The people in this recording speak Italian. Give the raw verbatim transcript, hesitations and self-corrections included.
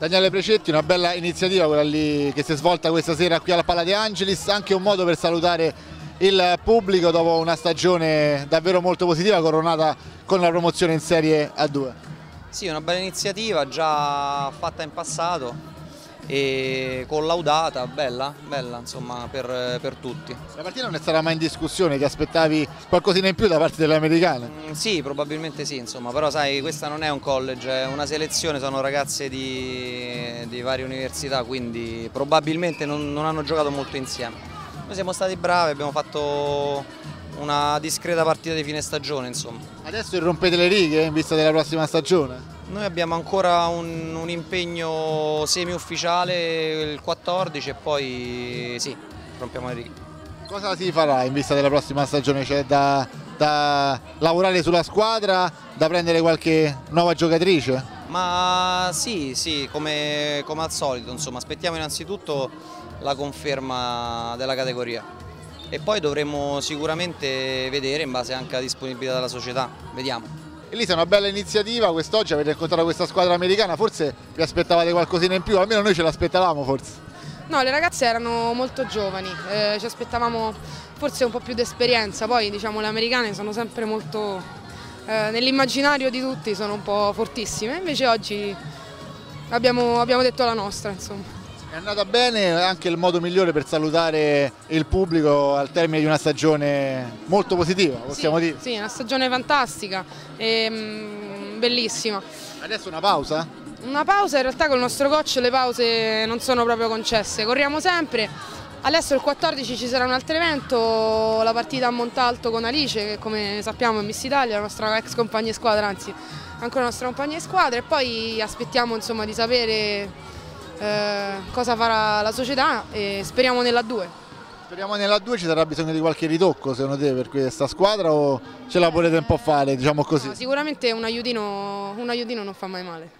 Daniele Precetti, una bella iniziativa quella lì che si è svolta questa sera qui alla Pala di Angelis, anche un modo per salutare il pubblico dopo una stagione davvero molto positiva coronata con la promozione in Serie A due. Sì, una bella iniziativa già fatta in passato e collaudata, bella, bella insomma per, per tutti. La partita non è stata mai in discussione, ti aspettavi qualcosina in più da parte delle americane? Mm, sì, probabilmente sì, insomma, però sai, questa non è un college, è una selezione, sono ragazze di, di varie università, quindi probabilmente non, non hanno giocato molto insieme. Noi siamo stati bravi, abbiamo fatto una discreta partita di fine stagione, insomma. Adesso irrompete le righe in vista della prossima stagione? Noi abbiamo ancora un, un impegno semi-ufficiale il quattordici e poi sì, rompiamo le righe. Cosa si farà in vista della prossima stagione? C'è da, da lavorare sulla squadra, da prendere qualche nuova giocatrice? Ma sì, sì, come, come al solito, insomma, aspettiamo innanzitutto la conferma della categoria e poi dovremo sicuramente vedere in base anche alla disponibilità della società, vediamo. Elisa, una bella iniziativa, quest'oggi avete incontrato questa squadra americana, forse vi aspettavate qualcosina in più, almeno noi ce l'aspettavamo forse. No, le ragazze erano molto giovani, eh, ci aspettavamo forse un po' più di esperienza, poi diciamo le americane sono sempre molto, eh, nell'immaginario di tutti sono un po' fortissime, invece oggi abbiamo, abbiamo detto la nostra, insomma. È andata bene, è anche il modo migliore per salutare il pubblico al termine di una stagione molto positiva, possiamo sì, dire. Sì, una stagione fantastica, e, mm, bellissima. Adesso una pausa? Una pausa, in realtà col nostro coach le pause non sono proprio concesse, corriamo sempre. Adesso il quattordici ci sarà un altro evento, la partita a Montalto con Alice, che come sappiamo è Miss Italia, la nostra ex compagna di squadra, anzi ancora la nostra compagna di squadra, e poi aspettiamo insomma di sapere Eh, cosa farà la società e speriamo nella due. Speriamo nella due, ci sarà bisogno di qualche ritocco secondo te per questa squadra o ce la volete un po' fare, diciamo così? No, sicuramente un aiutino, un aiutino non fa mai male.